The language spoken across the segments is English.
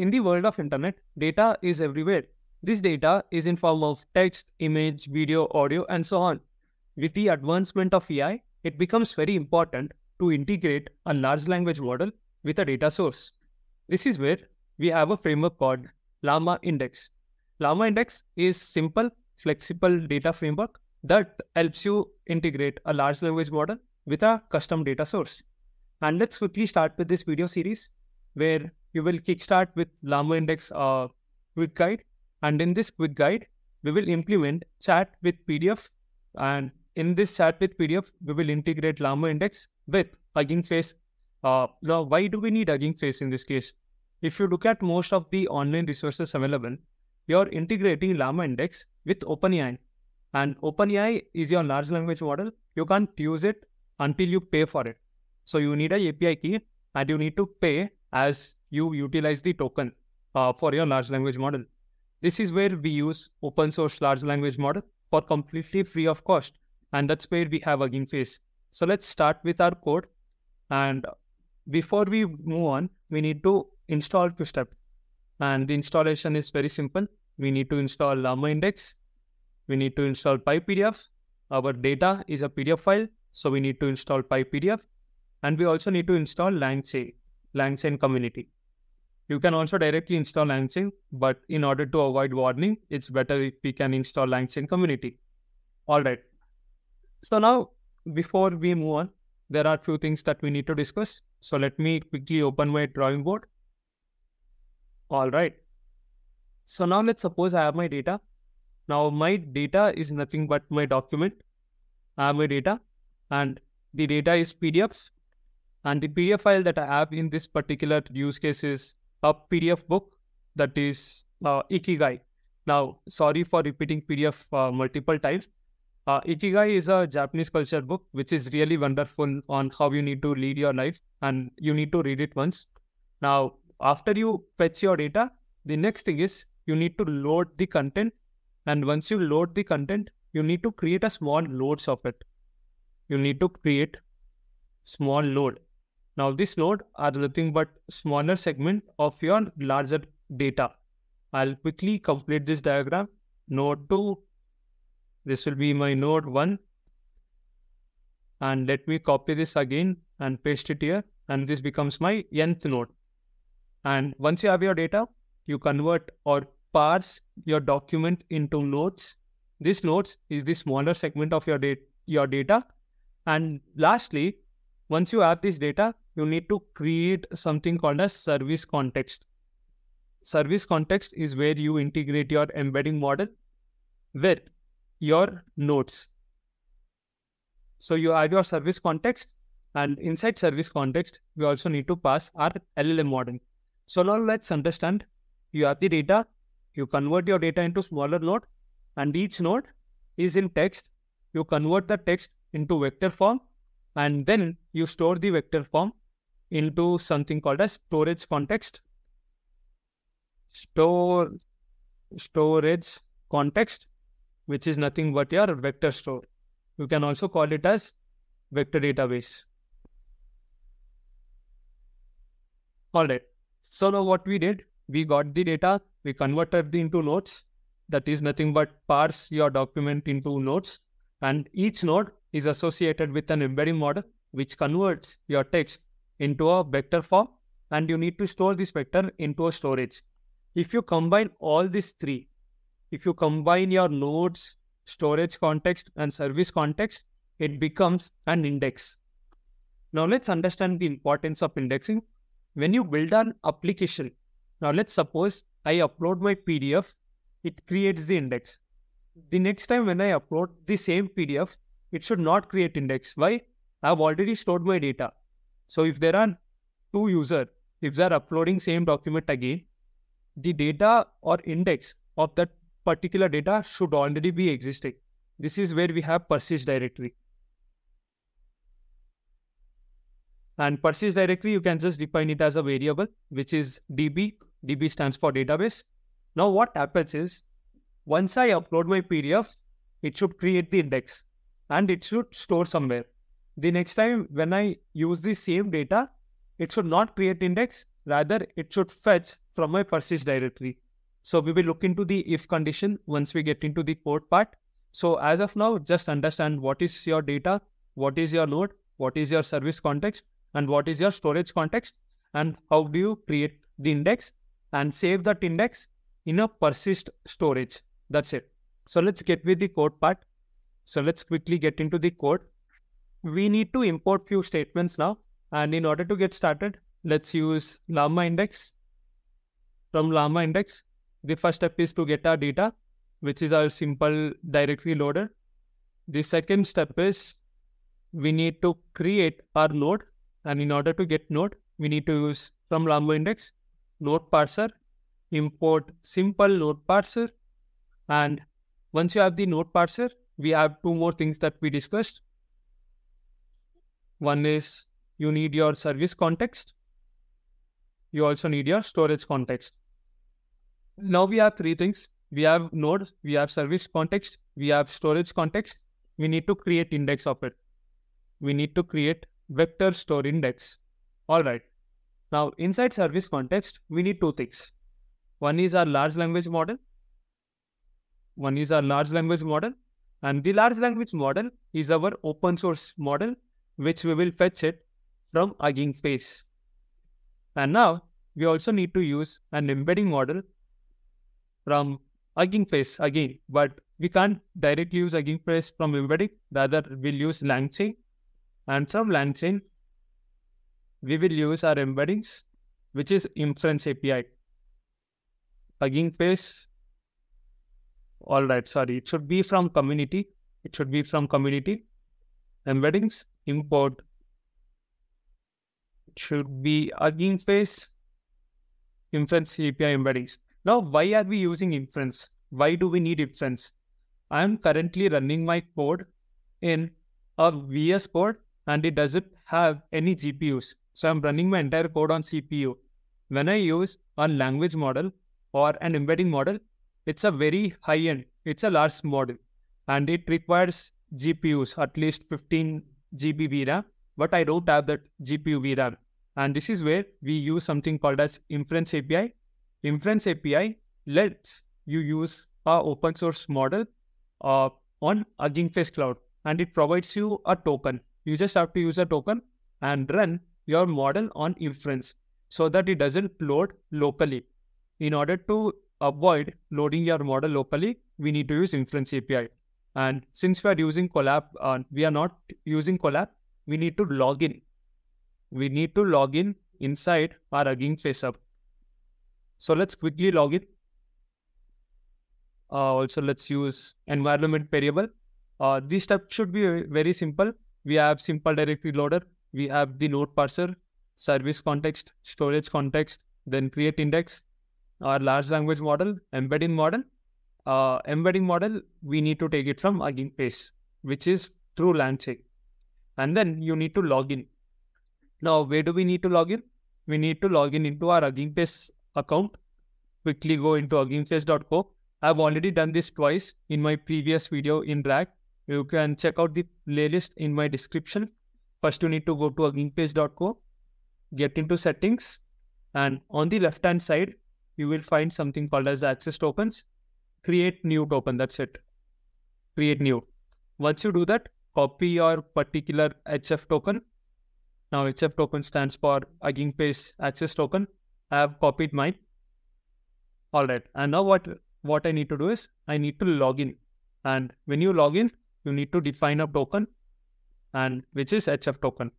In the world of internet, data is everywhere. This data is in form of text, image, video, audio, and so on. With the advancement of AI, it becomes very important to integrate a large language model with a data source. This is where we have a framework called LlamaIndex. LlamaIndex is simple, flexible data framework that helps you integrate a large language model with a custom data source. And let's quickly start with this video series where you will kickstart with LlamaIndex quick guide. And in this quick guide, we will implement chat with PDF. And in this chat with PDF, we will integrate LlamaIndex with Hugging Face. Now, why do we need Hugging Face in this case? If you look at most of the online resources available, you're integrating LlamaIndex with OpenAI. And OpenAI is your large language model. You can't use it until you pay for it. So you need an API key and you need to pay as you utilize the token for your large language model. This is where we use open source large language model for completely free of cost. And that's where we have Hugging Face. So let's start with our code. And before we move on, we need to install QStep. And the installation is very simple. We need to install LlamaIndex. We need to install PyPDF. Our data is a PDF file. So we need to install PyPDF. And we also need to install LangChain, LangChain community. You can also directly install LangChain, but in order to avoid warning, it's better if we can install LangChain community. All right. So now, before we move on, there are a few things that we need to discuss. So let me quickly open my drawing board. All right. So now let's suppose I have my data. Now my data is nothing but my document. I have my data and the data is PDFs. And the PDF file that I have in this particular use case is a PDF book that is Ikigai. Now, sorry for repeating PDF multiple times. Ikigai is a Japanese culture book, which is really wonderful on how you need to lead your life and you need to read it once. Now, after you fetch your data, the next thing is you need to load the content. And once you load the content, you need to create a small loads of it. You need to create small load. Now, this load are nothing but smaller segment of your larger data. I'll quickly complete this diagram. Node 2. This will be my node 1. And let me copy this again and paste it here. And this becomes my nth node. And once you have your data, you convert or parse your document into nodes. This nodes is the smaller segment of your data. And lastly, once you have this data, you need to create something called as service context. Service context is where you integrate your embedding model with your nodes. So you have your service context, and inside service context, we also need to pass our LLM model. So now let's understand, you have the data, you convert your data into smaller node, and each node is in text. You convert the text into vector form, and then you store the vector form into something called as storage context. Storage context, which is nothing but your vector store. You can also call it as vector database. All right. So now what we did, we got the data, we converted it into nodes. That is nothing but parse your document into nodes. And each node is associated with an embedding model, which converts your text into a vector form, and you need to store this vector into a storage. If you combine all these three, if you combine your nodes, storage context, and service context, it becomes an index. Now let's understand the importance of indexing. When you build an application, now let's suppose I upload my PDF, it creates the index. The next time when I upload the same PDF, it should not create index. Why? I've already stored my data. So if there are two users, if they're uploading same document again, the data or index of that particular data should already be existing. This is where we have persist directory. And persist directory, you can just define it as a variable, which is DB. DB stands for database. Now what happens is, once I upload my PDF, it should create the index. And it should store somewhere. The next time when I use the same data, it should not create index, rather it should fetch from my persist directory. So we will look into the if condition once we get into the code part. So as of now, just understand what is your data, what is your node, what is your service context, and what is your storage context, and how do you create the index and save that index in a persist storage. That's it. So let's get with the code part. So let's quickly get into the code. We need to import few statements now. And in order to get started, let's use LlamaIndex. From LlamaIndex, the first step is to get our data, which is our simple directory loader. The second step is we need to create our node. And in order to get node, we need to use from LlamaIndex node parser, import simple node parser. And once you have the node parser, we have two more things that we discussed. One is you need your service context. You also need your storage context. Now we have three things. We have nodes, we have service context, we have storage context. We need to create index of it. We need to create vector store index. All right. Now inside service context, we need two things. One is our large language model. And the large language model is our open source model, which we will fetch it from Hugging Face. And now we also need to use an embedding model from Hugging Face again, but we can't directly use Hugging Face from embedding. Rather, we'll use LangChain, and from LangChain, we will use our embeddings, which is Inference API. Hugging Face. All right, sorry, it should be from community. Embeddings, import. It should be Hugging Face, Inference API embeddings. Now, why are we using inference? Why do we need inference? I am currently running my code in a VS Code and it doesn't have any GPUs. So I'm running my entire code on CPU. When I use a language model or an embedding model, it's a very high end, it's a large model and it requires GPUs, at least 15 GB VRAM, but I don't have that GPU VRAM. And this is where we use something called as Inference API. Inference API lets you use our open source model on Hugging Face Cloud, and it provides you a token. You just have to use a token and run your model on inference so that it doesn't load locally. In order to avoid loading your model locally, we need to use Inference API. And since we are using Collab, we need to log in. We need to log in inside our Hugging Face app. So let's quickly log in. Also, let's use environment variable. This step should be very simple. We have simple directory loader. We have the node parser, service context, storage context, then create index, our large language model, embedding model. Embedding model, we need to take it from Hugging Face, which is through LangChain. And then you need to log in. Now, where do we need to log in? We need to log in into our Hugging Face account. Quickly go into huggingface.co. I've already done this twice in my previous video in drag. You can check out the playlist in my description. First, you need to go to huggingface.co, get into settings, and on the left hand side, you will find something called as access tokens. Create new token. That's it. Create new. Once you do that, copy your particular HF token. Now, HF token stands for Hugging Face Access Token. I have copied mine. All right. And now what I need to do is I need to log in. And when you log in, you need to define a token, and which is HF token.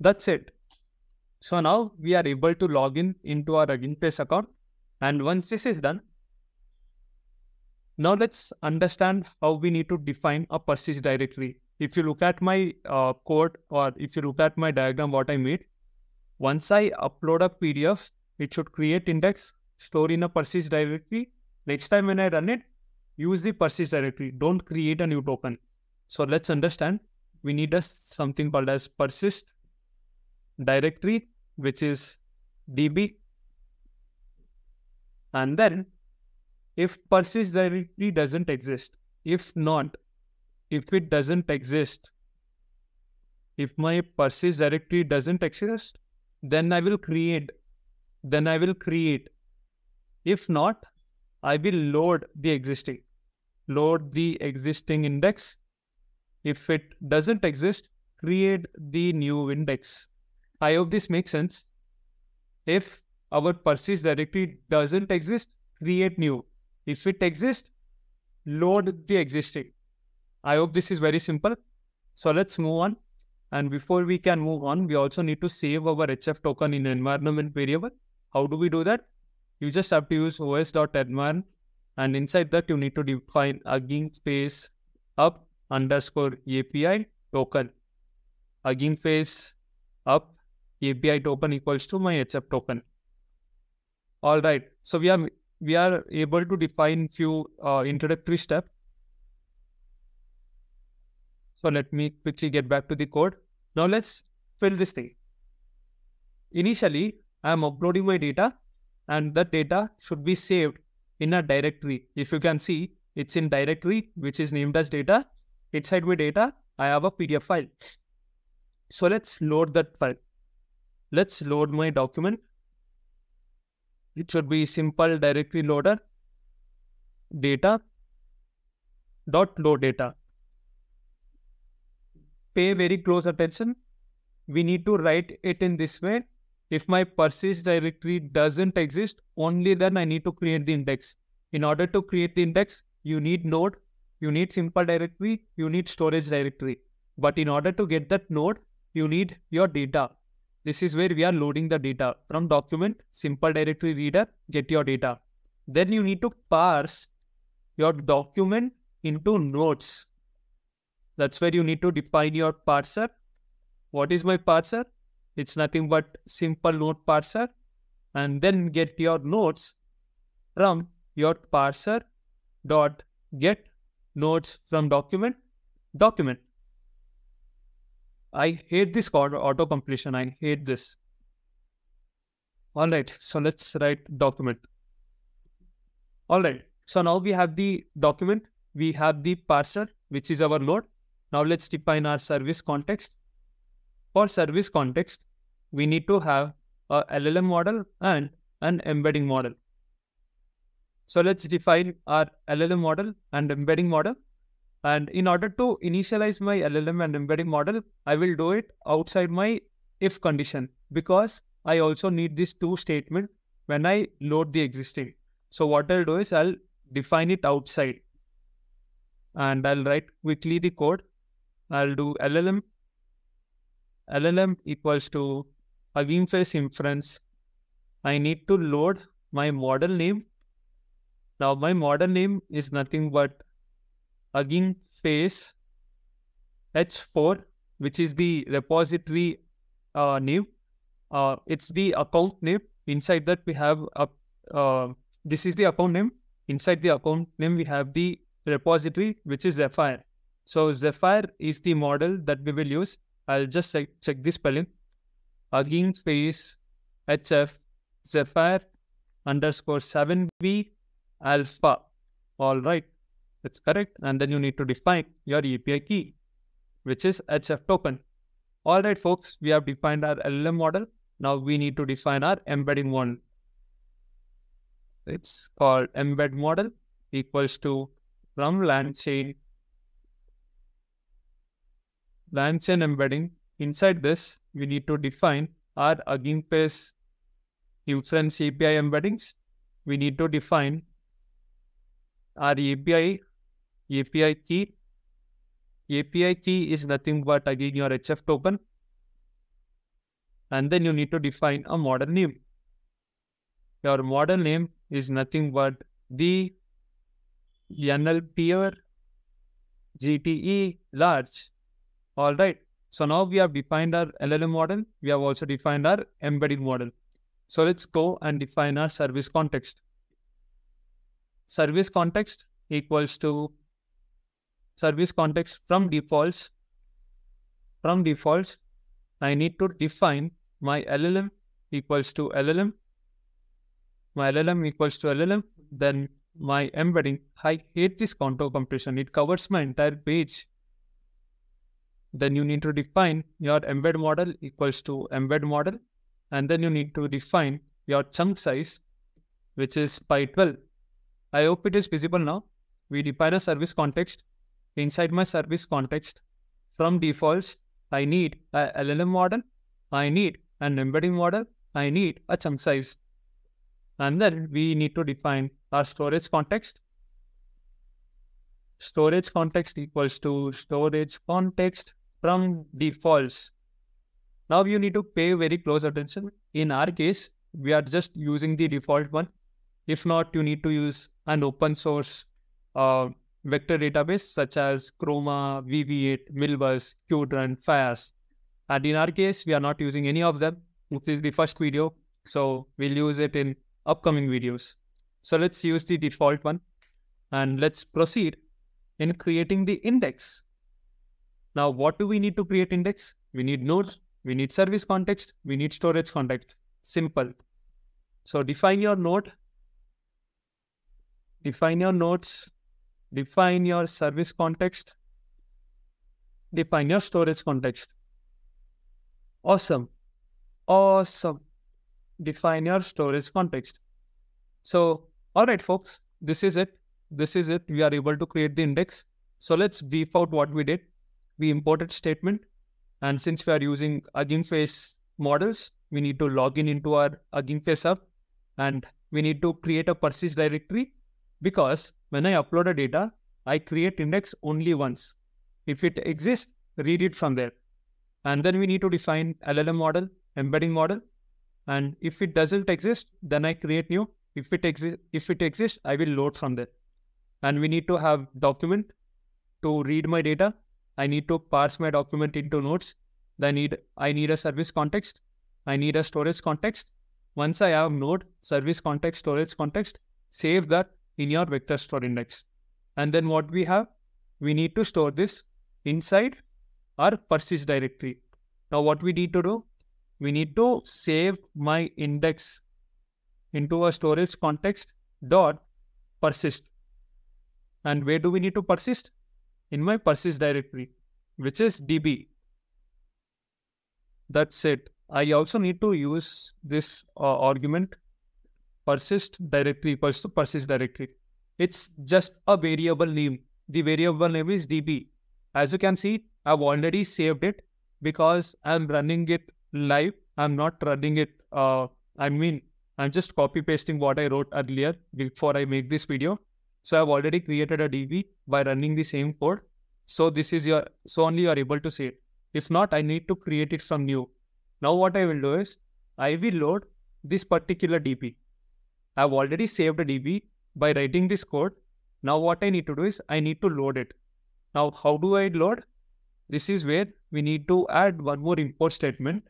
That's it. So now we are able to log in into our Hugging Face account. And once this is done, now let's understand how we need to define a persist directory. If you look at my code, or if you look at my diagram, what I made, once I upload a PDF, it should create index, store in a persist directory. Next time when I run it, use the persist directory. Don't create a new token. So let's understand. We need something called as persist directory, which is db. And then if persist directory doesn't exist, if my persist directory doesn't exist, then I will create If not, I will load the existing index. If it doesn't exist, create the new index. I hope this makes sense. If our persist directory doesn't exist, create new. If it exists, load the existing. I hope this is very simple. So let's move on. And before we can move on, we also need to save our HF token in environment variable. How do we do that? You just have to use os.environment, and inside that you need to define hugging face up underscore API token. Hugging face up API token equals to my HF token. All right. So we are able to define few introductory steps. So let me quickly get back to the code. Now let's fill this thing. Initially, I am uploading my data, and that data should be saved in a directory. If you can see, it's in directory, which is named as data. Inside my data, I have a PDF file. So let's load that file. Let's load my document. It should be simple directory loader data.load data. Pay very close attention. We need to write it in this way. If my persist directory doesn't exist, only then I need to create the index. In order to create the index, you need node, you need simple directory, you need storage directory. But in order to get that node, you need your data. This is where we are loading the data from document, simple directory reader, get your data. Then you need to parse your document into nodes. That's where you need to define your parser. What is my parser? It's nothing but simple node parser. And then get your nodes from your parser dot get nodes from document, document. I hate this auto completion. I hate this. All right. So let's write document. All right. So now we have the document. We have the parser, which is our node. Now let's define our service context. For service context, we need to have a LLM model and an embedding model. So let's define our LLM model and embedding model. And in order to initialize my LLM and embedding model, I will do it outside my if condition, because I also need this two statement when I load the existing. So what I'll do is I'll define it outside, and I'll write quickly the code. I'll do LLM equals to Hugging Face Inference. I need to load my model name. Now my model name is nothing but Hugging Face H4, which is the repository name. It's the account name. Inside that we have this is the account name. Inside the account name we have the repository, which is Zephyr. So Zephyr is the model that we will use. I'll just check this spelling. Hugging Face HF Zephyr underscore 7B alpha. All right. That's correct. And then you need to define your API key, which is HF token. All right, folks, we have defined our LLM model. Now we need to define our embedding model. It's called embed model equals to from LangChain embedding. Inside this, we need to define our Hugging Face Inference API embeddings. We need to define our API key. API key is nothing but again your HF token. And then you need to define a model name. Your model name is nothing but the NLPR GTE large. All right. So now we have defined our LLM model. We have also defined our embedding model. So let's go and define our service context. Service context equals to service context from defaults. From defaults, I need to define my LLM equals to LLM. My LLM equals to LLM. Then my embedding. I hate this auto completion. It covers my entire page. Then you need to define your embed model equals to embed model. And then you need to define your chunk size which is Py12. I hope it is visible now. We define a service context. Inside my service context, from defaults, I need a LLM model, I need an embedding model, I need a chunk size. And then we need to define our storage context. Storage context equals to storage context from defaults. Now you need to pay very close attention. In our case, we are just using the default one. If not, you need to use an open source vector database such as Chroma, VV8, Milvus, Qdrant, Faiss. And in our case, we are not using any of them. This is the first video, so we'll use it in upcoming videos. So let's use the default one and let's proceed in creating the index. Now, what do we need to create index? We need nodes, we need service context, we need storage context. Simple. So define your node, define your nodes, define your service context, define your storage context. Awesome. Awesome. Define your storage context. So, all right, folks, this is it. This is it. We are able to create the index. So let's beef out what we did. We imported statement. And since we are using Hugging Face models, we need to log in into our Hugging Face app. And we need to create a persist directory because when I upload a data, I create index only once. If it exists, read it from there. And then we need to define LLM model, embedding model. And if it doesn't exist, then I create new. If it exists, I will load from there. And we need to have document to read my data. I need to parse my document into nodes. Then I need a service context. I need a storage context. Once I have node, service context, storage context, save that in your vector store index. And then what we have, we need to store this inside our persist directory. Now what we need to do, we need to save my index into a storage context dot persist. And where do we need to persist? In my persist directory, which is DB. That's it. I also need to use this argument persist directory equals to persist directory. It's just a variable name. The variable name is DB. As you can see, I've already saved it because I'm running it live. I'm not running it. I'm just copy pasting what I wrote earlier before I make this video. So I've already created a DB by running the same code. So this is your, so only you are able to see it. If not, I need to create it from new. Now what I will do is I will load this particular DB. I've already saved a DB by writing this code. Now what I need to do is I need to load it. Now how do I load? This is where we need to add one more import statement.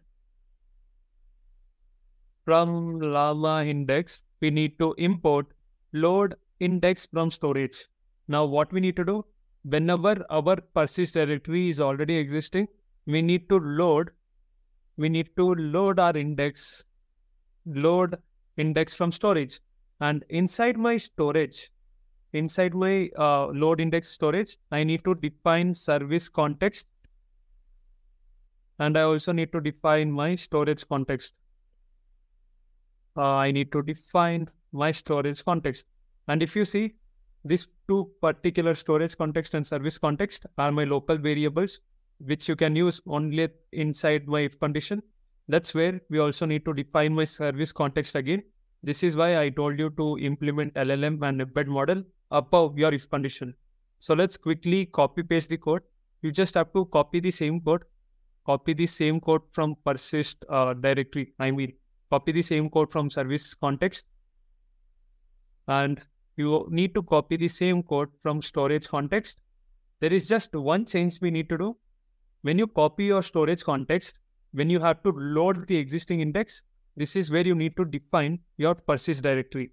From LlamaIndex, we need to import load index from storage. Now what we need to do, whenever our persist directory is already existing, we need to load our index, load index from storage. And inside my storage, inside my load index storage, I need to define service context. And I also need to define my storage context. And if you see, these two particular storage context and service context are my local variables, which you can use only inside my if condition. That's where we also need to define my service context again. This is why I told you to implement LLM and embed model above your if condition. So let's quickly copy paste the code. You just have to copy the same code from persist directory. Copy the same code from service context. And you need to copy the same code from storage context. There is just one change we need to do. When you copy your storage context, when you have to load the existing index, this is where you need to define your persist directory.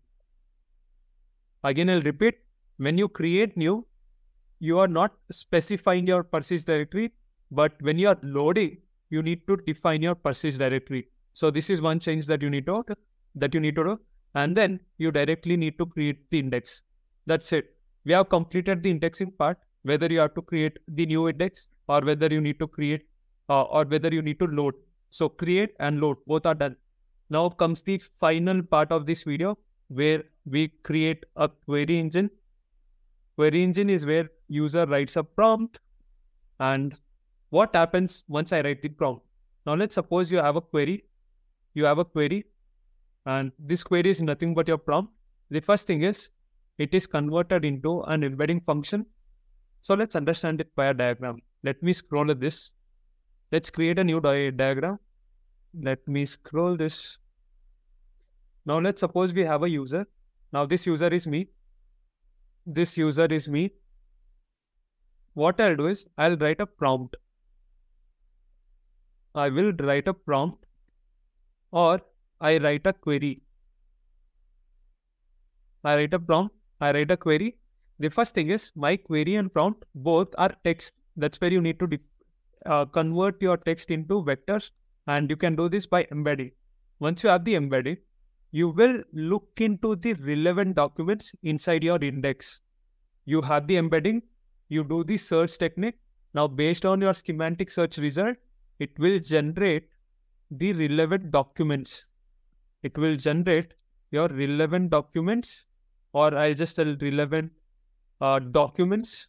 Again, I'll repeat. When you create new, you are not specifying your persist directory, but when you are loading, you need to define your persist directory. So this is one change that you need to do. And then you directly need to create the index. That's it. We have completed the indexing part, whether you have to create the new index or whether you need to create or whether you need to load. So create and load, both are done. Now comes the final part of this video, where we create a query engine. Query engine is where user writes a prompt. And what happens once I write the prompt? Now let's suppose you have a query. And this query is nothing but your prompt. The first thing is, it is converted into an embedding function. So let's understand it by a diagram. Let me scroll this. Let's create a new diagram. Let me scroll this. Now let's suppose we have a user. Now this user is me. What I'll do is, I'll write a prompt. Or I write a query. I write a query. The first thing is, my query and prompt both are text. That's where you need to convert your text into vectors. And you can do this by embedding. Once you have the embedding, you will look into the relevant documents inside your index. You have the embedding, you do the search technique. Now based on your semantic search result, it will generate the relevant documents. It will generate your relevant documents, or I'll just tell relevant documents.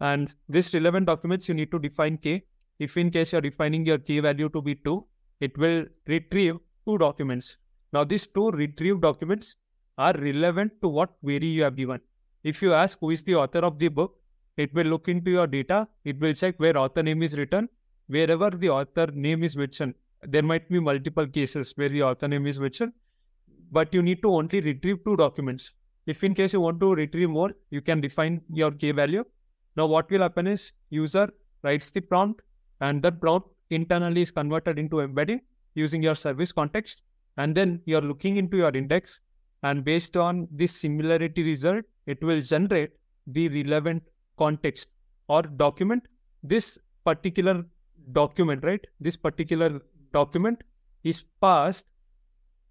And this relevant documents, you need to define K. If in case you're defining your K value to be 2, it will retrieve 2 documents. Now these 2 retrieved documents are relevant to what query you have given. If you ask who is the author of the book, it will look into your data. It will check where author name is written, wherever the author name is mentioned. There might be multiple cases where the author name is mentioned, but you need to only retrieve 2 documents. If in case you want to retrieve more, you can define your K value. Now what will happen is, user writes the prompt, and that prompt internally is converted into embedding using your service context. And then you're looking into your index, and based on this similarity result, it will generate the relevant context or document. This particular document, right? This particular document is passed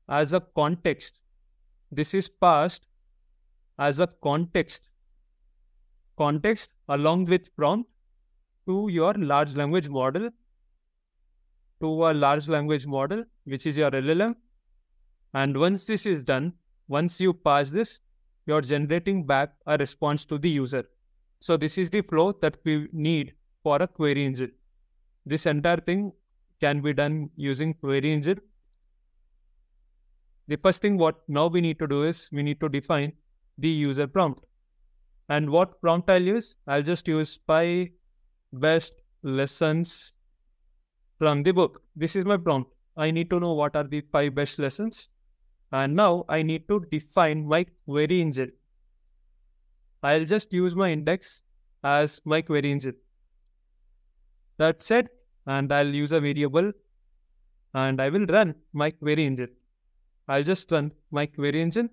as a context. Context along with prompt to your large language model, which is your LLM. And once this is done, once you pass this, you're generating back a response to the user. So this is the flow that we need for a query engine. This entire thing can be done using query engine. The first thing what now we need to do is, we need to define the user prompt. And what prompt I'll use? I'll just use Py best lessons from the book. This is my prompt. I need to know what are the 5 best lessons. And now I need to define my query engine. I'll just use my index as my query engine. That's it. And I'll use a variable. And I will run my query engine. I'll just run my query engine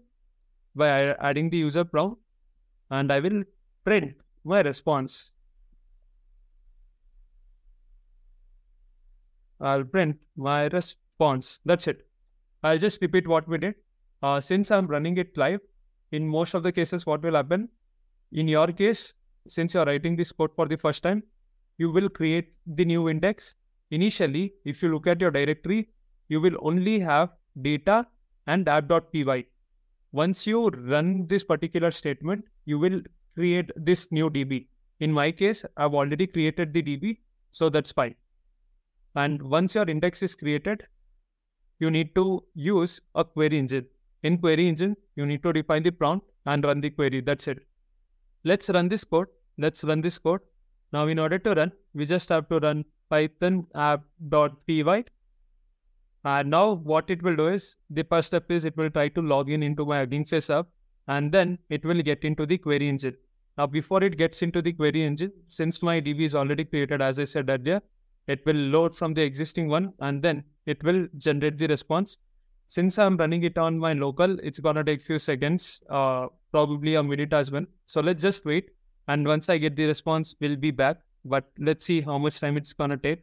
by adding the user prompt. And I will print my response. I'll print my response. That's it. I'll just repeat what we did. Since I'm running it live, in most of the cases, what will happen? In your case, since you're writing this code for the first time, you will create the new index. Initially, if you look at your directory, you will only have data and app.py. Once you run this particular statement, you will create this new DB. In my case, I've already created the DB, so that's fine. And once your index is created, you need to use a query engine. In query engine, you need to define the prompt and run the query. That's it. Let's run this code. Now, in order to run, we just have to run python app.py. And now what it will do is, the first step is, it will try to log in into my Hugging Face app, and then it will get into the query engine. Now, before it gets into the query engine, since my DB is already created, as I said earlier, it will load from the existing one, and then it will generate the response. Since I'm running it on my local, it's gonna take few seconds, probably a minute as well. So let's just wait. And once I get the response, we'll be back. But let's see how much time it's gonna take.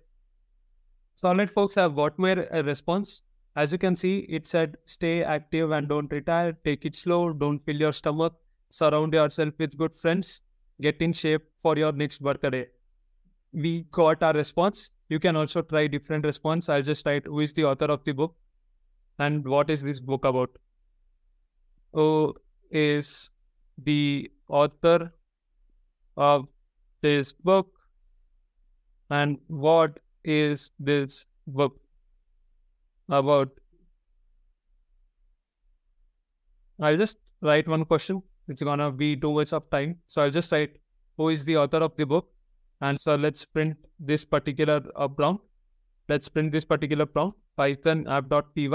So all right, folks, I've got my response. As you can see, it said, stay active and don't retire. Take it slow. Don't fill your stomach. Surround yourself with good friends. Get in shape for your next workaday. We got our response. You can also try different response. I'll just write who is the author of the book. And what is this book about? O is the author of this book. And what is this book about? I'll just write one question. It's gonna be too much of time. So I'll just write who is the author of the book. And so let's print this particular prompt. Let's print this particular prompt, Python app.py.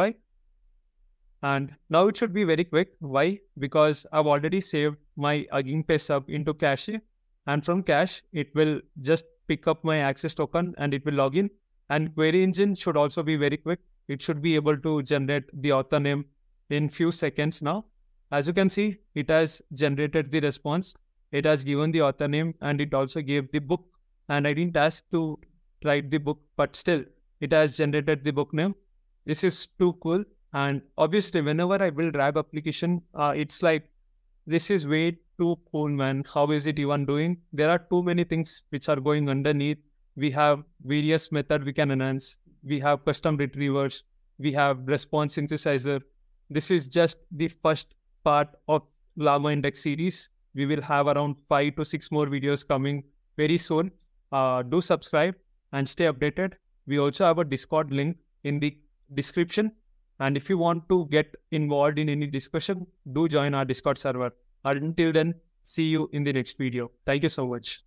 And now it should be very quick. Why? Because I've already saved my Hugging Face sub into cache. And from cache, it will just pick up my access token and it will log in. And query engine should also be very quick. It should be able to generate the author name in few seconds now. As you can see, it has generated the response. It has given the author name and it also gave the book. And I didn't ask to write the book, but still it has generated the book name. This is too cool. And obviously whenever I build RAG application, it's like, this is way too cool, man. How is it even doing? There are too many things which are going underneath. We have various methods we can enhance. We have custom retrievers. We have response synthesizer. This is just the first part of LlamaIndex series. We will have around 5 to 6 more videos coming very soon. Do subscribe and stay updated. We also have a Discord link in the description. And if you want to get involved in any discussion, do join our Discord server. Until then, see you in the next video. Thank you so much.